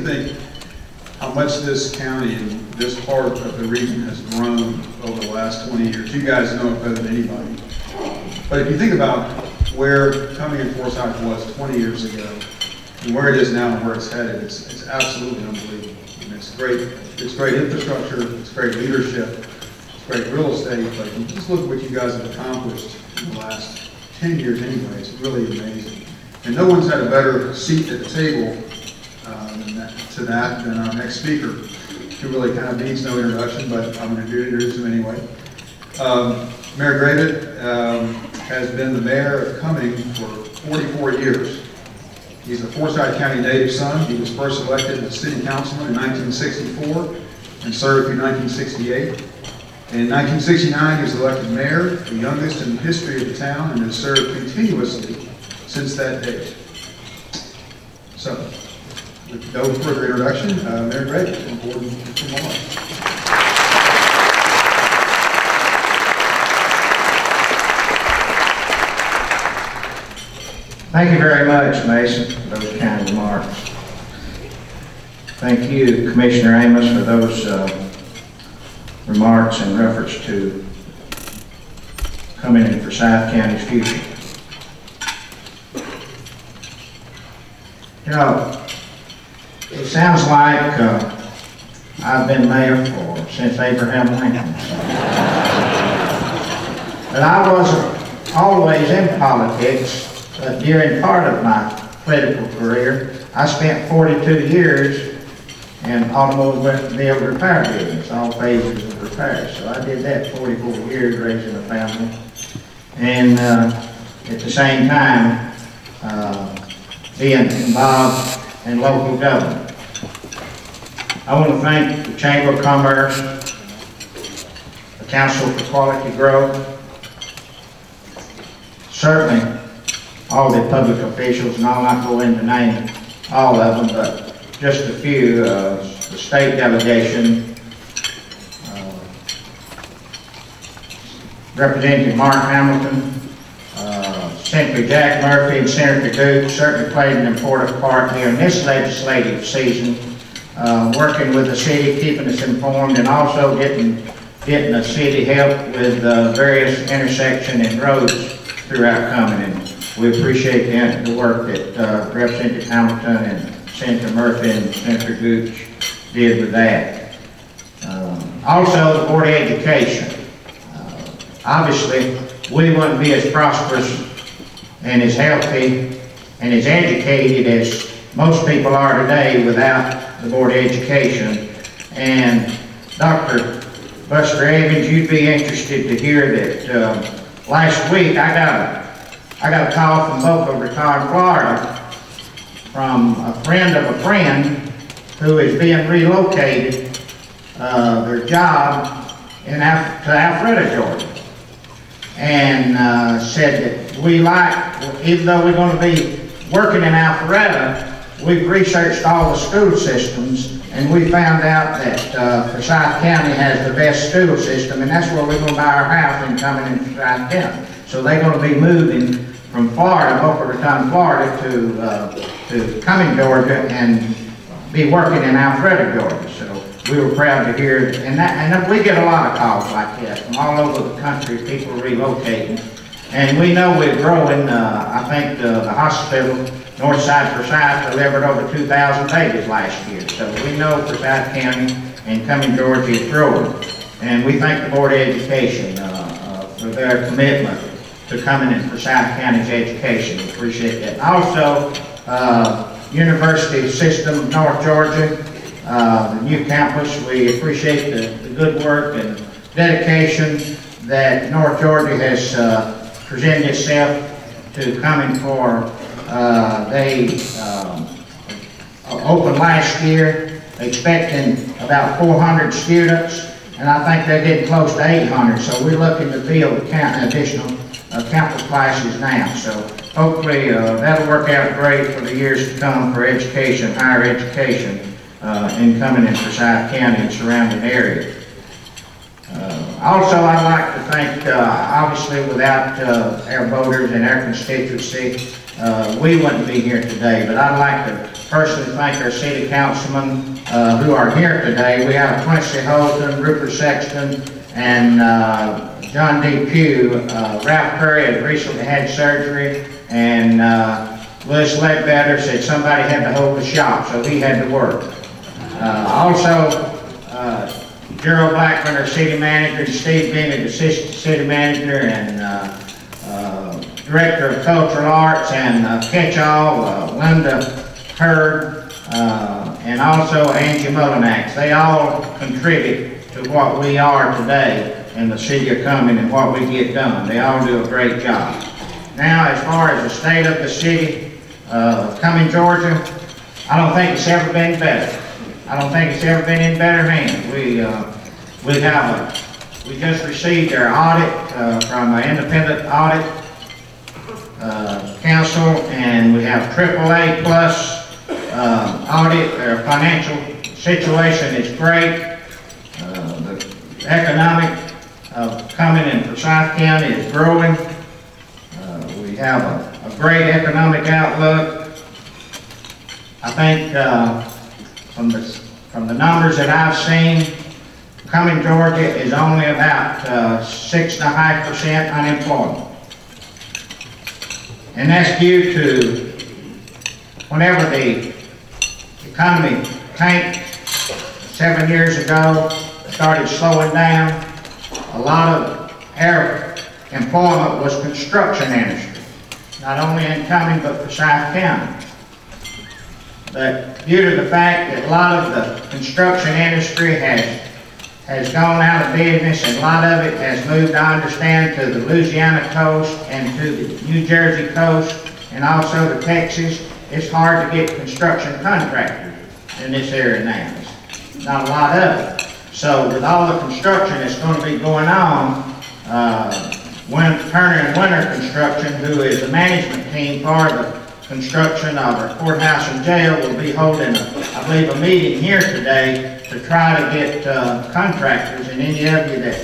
really think how much this county and this part of the region has grown over the last 20 years. You guys know it better than anybody. But if you think about where Cumming and Forsyth was 20 years ago, and where it is now and where it's headed, it's absolutely unbelievable. And it's great infrastructure, it's great leadership, it's great real estate, but if you just look at what you guys have accomplished in the last 10 years anyway, it's really amazing. And no one's had a better seat at the table than our next speaker, who really kind of needs no introduction, but I'm going to introduce him anyway. Mayor Gravitt has been the mayor of Cumming for 44 years. He's a Forsyth County native son. He was first elected as city councilman in 1964 and served through 1968. In 1969, he was elected mayor, the youngest in the history of the town, and has served continuously since that date. So, with no further introduction, Mayor Gravitt, on board with Telemale. Thank you very much, Mason, for those kind remarks. Thank you, Commissioner Amos, for those remarks in reference to Cumming and Forsyth County's future. You know, it sounds like I've been mayor since Abraham Lincoln. But I wasn't always in politics. During part of my political career, I spent 42 years in automobile repair business, all phases of repairs. So I did that 44 years, raising a family. And at the same time, being involved in local government. I want to thank the Chamber of Commerce, the Council for Quality Growth, certainly all the public officials, and I'll not go into name all of them, but just a few, the state delegation, Representative Mark Hamilton, Senator Jack Murphy, and Senator Duke certainly played an important part here in this legislative season, working with the city, keeping us informed, and also getting the city help with various intersections and roads throughout Cumming. We appreciate the work that Representative Hamilton and Senator Murphy and Senator Gooch did with that. Also, the Board of Education. Obviously, we wouldn't be as prosperous and as healthy and as educated as most people are today without the Board of Education. And Dr. Buster Evans, you'd be interested to hear that last week I got a call from Boca Raton, Florida, from a friend of a friend who is being relocated their job in to Alpharetta, Georgia, and said that we even though we're going to be working in Alpharetta, we've researched all the school systems, and we found out that Forsyth County has the best school system, and that's where we're going to buy our house and coming into Forsyth County. So they're going to be moving from Florida, Boca Raton, Florida, to Cumming, Georgia, and be working in Alpharetta, Georgia. So we were proud to hear, and we get a lot of calls like that from all over the country, people relocating. And we know we're growing. I think the hospital, Northside Forsyth, delivered over 2,000 babies last year. So we know Forsyth County and Cumming, Georgia is growing. And we thank the Board of Education for their commitment to Cumming and Forsyth County's education. We appreciate that. Also, University System of North Georgia, the new campus, we appreciate the good work and dedication that North Georgia has presented itself to Cumming for. They opened last year, expecting about 400 students, and I think they're getting close to 800, so we're looking to field additional campus classes now, so hopefully that'll work out great for the years to come for education, higher education in Cumming and Forsyth County and surrounding area. Also, I'd like to thank, obviously without our voters and our constituency, we wouldn't be here today, but I'd like to personally thank our city councilmen who are here today. We have Quincy Holden, Rupert Sexton, and John D. Pugh. Ralph Curry had recently had surgery, and Louis Ledbetter said somebody had to hold the shop, so he had to work. Also, Gerald Blackburn, our city manager, and Steve Bennett, assistant city manager, and director of cultural arts, and catch-all, Linda Hurd, and also Angie Mullinax. They all contribute to what we are today in the City of Cumming and what we get done. They all do a great job. Now, as far as the state of the city of Cumming, Georgia, I don't think it's ever been better. I don't think it's ever been in better hands. We just received our audit from an independent audit council, and we have AAA plus audit. Our financial situation is great. The economic of Cumming and Forsyth County is growing. We have a great economic outlook. I think from the numbers that I've seen, Cumming, Georgia is only about 6.5% unemployment. And that's due to whenever the economy tanked 7 years ago, started slowing down, a lot of our employment was construction industry, not only in Cumming but Forsyth County. But due to the fact that a lot of the construction industry has gone out of business, and a lot of it has moved, I understand, to the Louisiana coast and to the New Jersey coast and also to Texas. It's hard to get construction contractors in this area now. It's not a lot of it. So with all the construction that's going to be going on, Turner and Winter Construction, who is the management team for the construction of our courthouse and jail, will be holding, I believe, a meeting here today to try to get contractors, and any of you that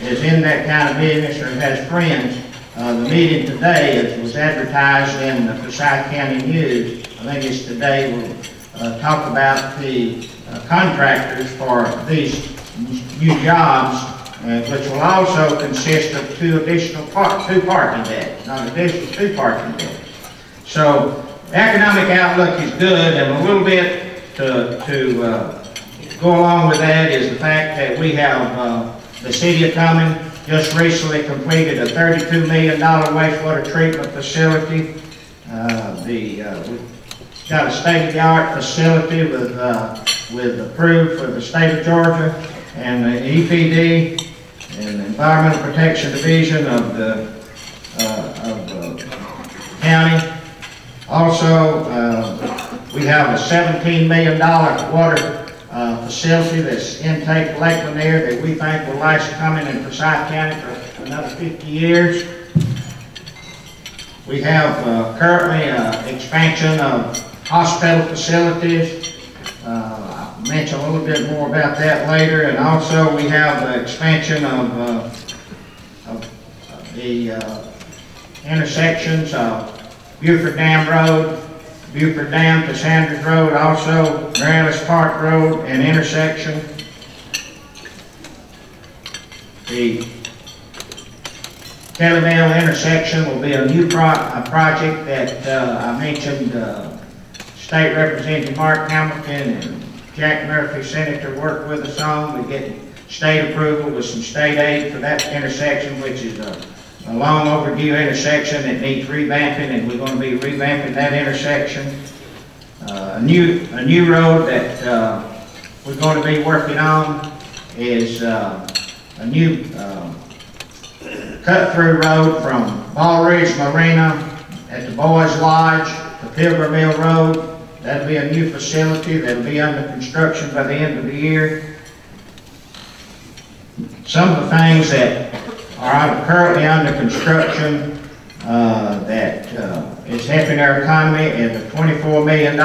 is in that kind of business or has friends. The meeting today was advertised in the Forsyth County News. I think it's today. We'll talk about the contractors for these new jobs, which will also consist of two parking decks, not additional, two parking decks. So the economic outlook is good, and a little bit to go along with that is the fact that we have the City of Cumming just recently completed a $32 million wastewater treatment facility. We've got a state-of-the-art facility with approved for the state of Georgia, and the EPD and the Environmental Protection Division of the county. Also, we have a $17 million water facility that's intake Lake Lanier that we think will last Cumming and Forsyth County for another 50 years. We have currently an expansion of hospital facilities. I'll mention a little bit more about that later. And also we have the expansion of the intersections of Buford Dam Road, Buford Dam to Sanders Road, also Grannis Park Road and intersection. The Telemale intersection will be a new project that I mentioned. State Representative Mark Hamilton and Jack Murphy, Senator, worked with us on. We're getting state approval with some state aid for that intersection, which is a long overdue intersection that needs revamping, and we're going to be revamping that intersection. A new road that we're going to be working on is a new cut-through road from Bald Ridge Marina at the Boys Lodge to Pilgrim Mill Road. That'll be a new facility that'll be under construction by the end of the year. Some of the things that are currently under construction that is helping our economy is the $24 million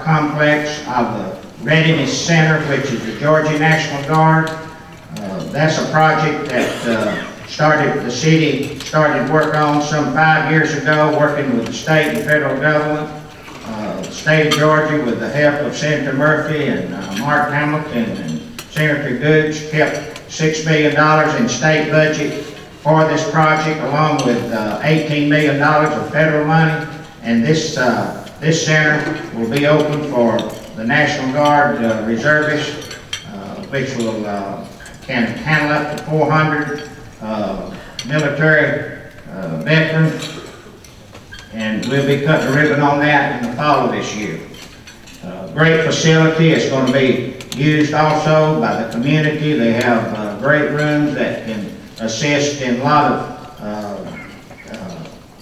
complex of the Readiness Center, which is the Georgia National Guard. That's a project that The city started work on some 5 years ago, working with the state and federal government, the state of Georgia, with the help of Senator Murphy and Mark Hamilton and Senator Duke, kept $6 million in state budget for this project, along with $18 million of federal money. And this center will be open for the National Guard reservists, which will can handle up to 400 military veterans, and we'll be cutting the ribbon on that in the fall of this year. Great facility. It's going to be used also by the community. They have great rooms that can assist in a lot of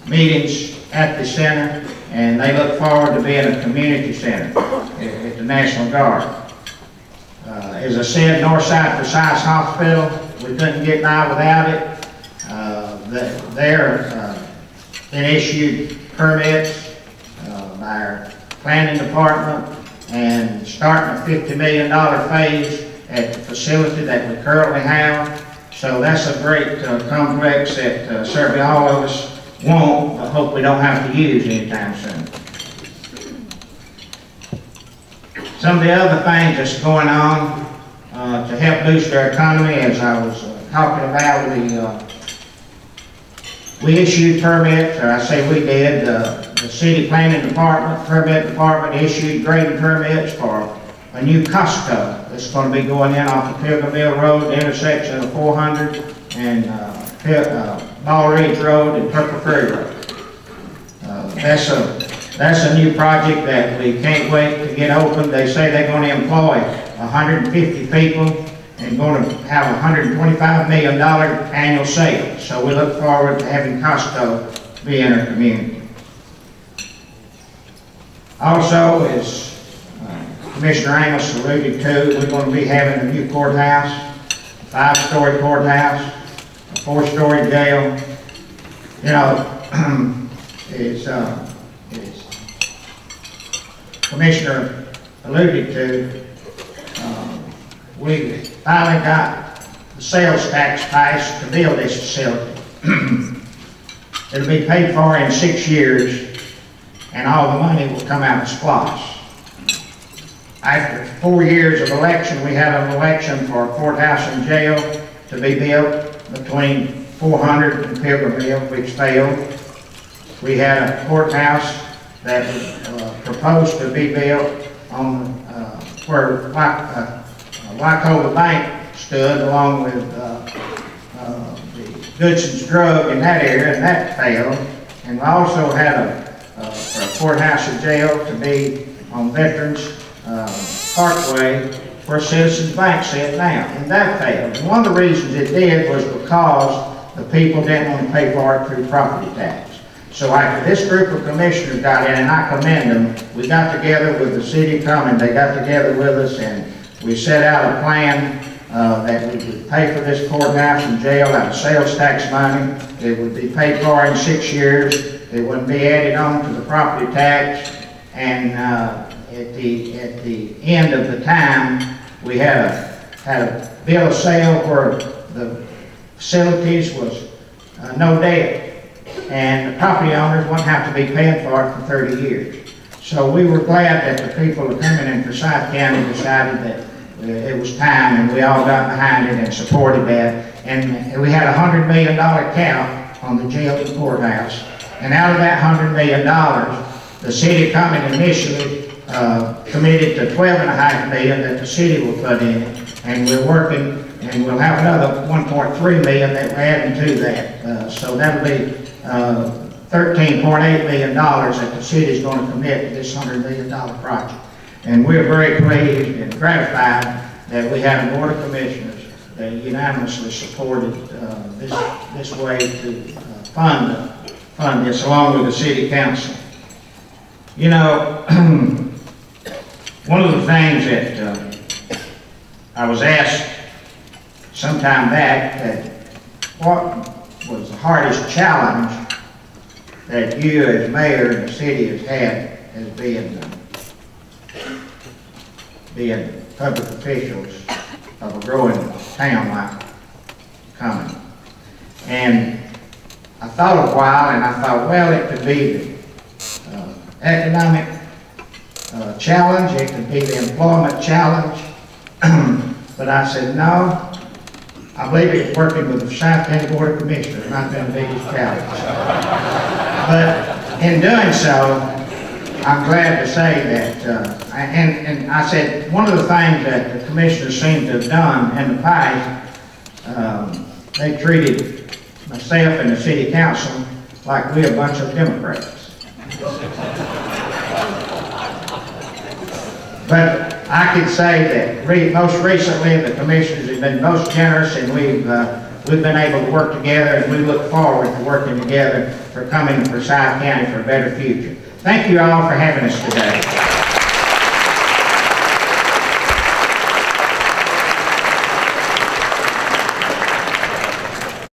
meetings at the center, and they look forward to being a community center at the National Guard. As I said, Northside Forsyth Hospital, we couldn't get by without it. They've been issued permits by our planning department, and starting a $50 million phase at the facility that we currently have. So that's a great complex that certainly all of us want, but hope we don't have to use anytime soon. Some of the other things that's going on to help boost our economy, as I was talking about, we issued permits, or I say we did, the city planning department, permit department issued grading permits for a new Costco that's going to be going in off the Pilgrim Mill Road, the intersection of 400 and Bald Ridge Road and Purple Ferry Road. That's a new project that we can't wait to get open. They say they're going to employ 150 people and going to have $125 million annual sales. So we look forward to having Costco be in our community. Also, as Commissioner Amos alluded to, we're going to be having a new courthouse, a 5-story courthouse, a 4-story jail. You know, as Commissioner alluded to, we finally got the sales tax passed to build this facility. It'll be paid for in 6 years, and all the money will come out of SPLOST. After 4 years of election, we had an election for a courthouse and jail to be built between 400 and Pilgrim Mill, which failed. We had a courthouse that was proposed to be built on where Wachovia Bank stood, along with the Goodson's Drug in that area, and that failed. And we also had a courthouse and jail to be on Veterans Parkway, where Citizens Bank sits now, and that failed. And one of the reasons it did was because the people didn't want to pay for it through property tax. So after this group of commissioners got in, and I commend them, we got together with the City of Cumming, they got together with us, and we set out a plan that we would pay for this courthouse and jail out of sales tax money. It would be paid for in 6 years. It wouldn't be added on to the property tax. And at the end of the time, we had a bill of sale where the facilities was no debt, and the property owners wouldn't have to be paying for it for 30 years. So we were glad that the people of Cumming and Forsyth County decided that it was time, and we all got behind it and supported that. And we had a $100 million cap on the jail and courthouse. And out of that $100 million, the City of Cumming initially committed to $12.5 million that the city will put in, and we're working, and we'll have another $1.3 million that we're adding to that. So that'll be $13.8 million that the city's going to commit to this $100 million project. And we're very pleased and gratified that we have a board of commissioners that unanimously supported this way to fund this, along with the city council. You know, one of the things that I was asked sometime back, that what was the hardest challenge that you as mayor and the city has had as being public officials of a growing town like Cumming. And I thought a while, and I thought, well, it could be the economic challenge, it could be the employment challenge, but I said, no, I believe it's working with the Forsyth County Board of Commissioners, not been the biggest challenge. But in doing so, I'm glad to say that, and I said, one of the things that the commissioners seem to have done in the past, they treated myself and the city council like we're a bunch of Democrats. But I can say that most recently the commissioners have been most generous, and we've been able to work together, and we look forward to working together for Cumming and Forsyth County for a better future. Thank you all for having us today.